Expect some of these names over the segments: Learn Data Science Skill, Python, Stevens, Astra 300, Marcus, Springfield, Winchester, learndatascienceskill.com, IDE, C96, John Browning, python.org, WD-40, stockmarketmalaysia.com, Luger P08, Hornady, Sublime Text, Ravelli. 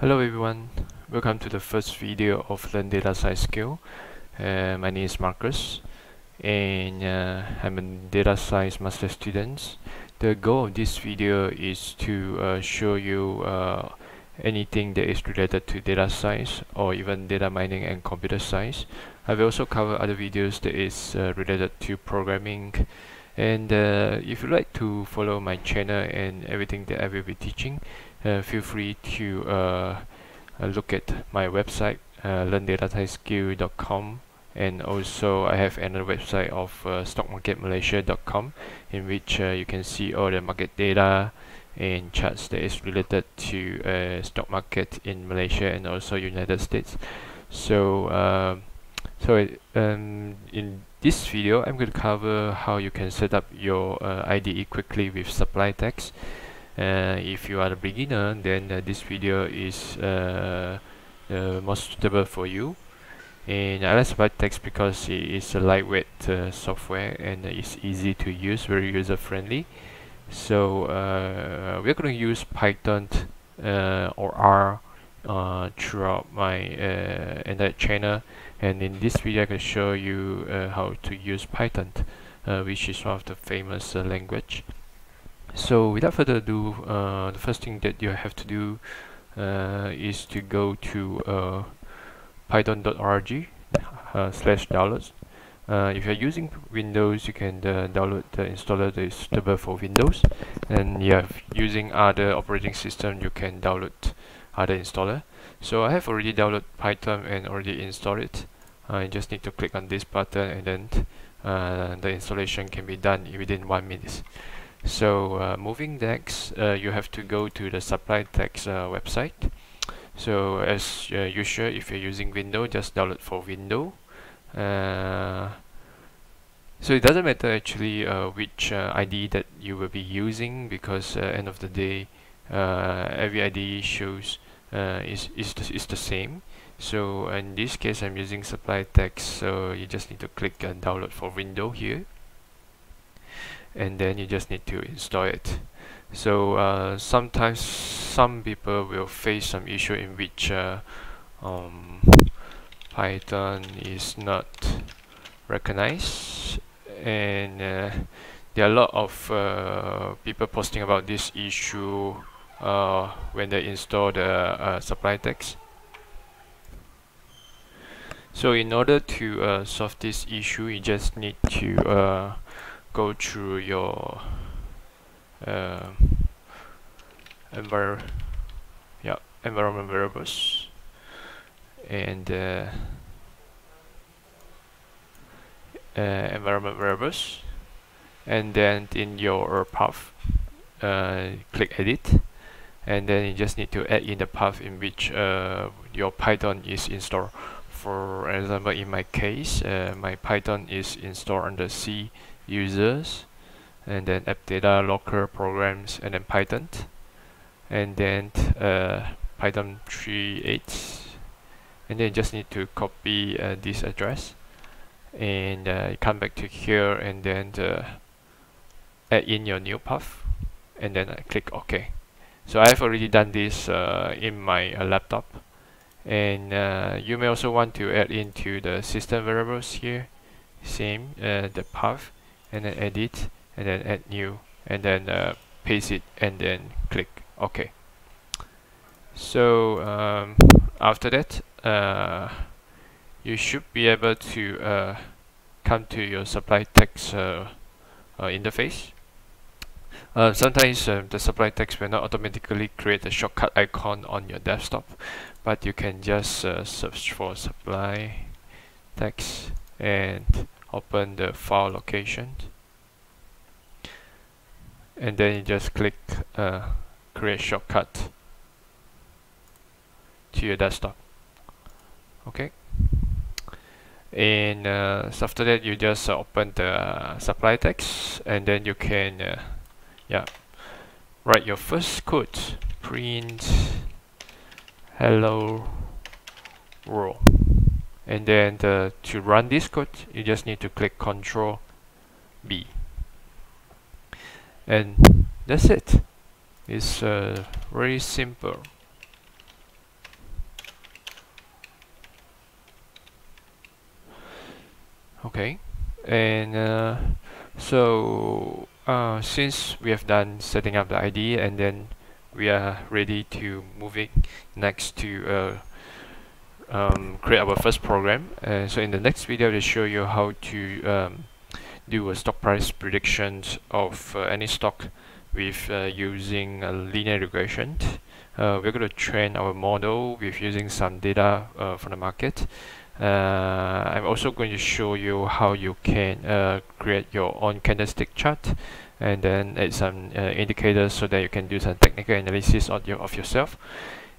Hello everyone, welcome to the first video of Learn Data Science Skill. My name is Marcus and I'm a data science master student. The goal of this video is to show you anything that is related to data science or even data mining and computer science. I will also cover other videos that is related to programming. And if you like to follow my channel and everything that I will be teaching, feel free to look at my website, learndatascienceskill.com, and also I have another website of stockmarketmalaysia.com, in which you can see all the market data and charts that is related to stock market in Malaysia and also United States. So in this video, I'm going to cover how you can set up your IDE quickly with Sublime Text. If you are a beginner, then this video is most suitable for you. And I like Sublime Text because it is a lightweight software and it's easy to use, very user-friendly. So we're going to use Python or R throughout my entire channel, and in this video I can show you how to use Python, which is one of the famous language. So without further ado, the first thing that you have to do is to go to python.org /downloads. If you're using Windows, you can download the installer that is suitable for Windows, and yeah, if using other operating system, you can download other installer. So I have already downloaded Python and already installed it. I just need to click on this button, and then the installation can be done within 1 minute. So moving next, you have to go to the Sublime Text website. So as usual, if you're using Windows, just download for Windows. So it doesn't matter actually which IDE that you will be using, because end of the day, every IDE shows is the same. So in this case, I'm using Sublime Text, so you just need to click download for Windows here, and then you just need to install it. So sometimes some people will face some issue in which Python is not recognized, and there are a lot of people posting about this issue when they install the Sublime Text. So in order to solve this issue, you just need to go through your environment variables, and then in your path, click edit, and then you just need to add in the path in which your Python is installed. For example, in my case, my Python is installed under C users, and then app data, local programs, and then Python, and then Python 3.8, and then you just need to copy this address, and come back to here, and then add in your new path, and then I click OK. So I've already done this in my laptop, and you may also want to add into the system variables here, same the path, and then edit, and then add new, and then paste it, and then click OK. So after that, you should be able to come to your Sublime Text interface. Sometimes the Sublime Text will not automatically create the shortcut icon on your desktop, but you can just search for Sublime Text and open the file location, and then you just click create shortcut to your desktop. Okay, and so after that, you just open the Sublime Text, and then you can write your first code, print hello world, and then to run this code, you just need to click Ctrl B, and that's it. It's very simple. Okay, and since we have done setting up the IDE, and then we are ready to move it next to create our first program. So in the next video, they show you how to do a stock price predictions of any stock with using a linear regression. We're going to train our model with using some data from the market. I'm also going to show you how you can create your own candlestick chart and then add some indicators so that you can do some technical analysis of yourself.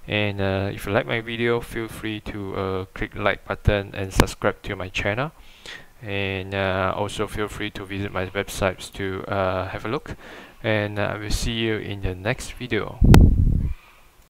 And if you like my video, feel free to click like button and subscribe to my channel. And also feel free to visit my websites to have a look. And I will see you in the next video.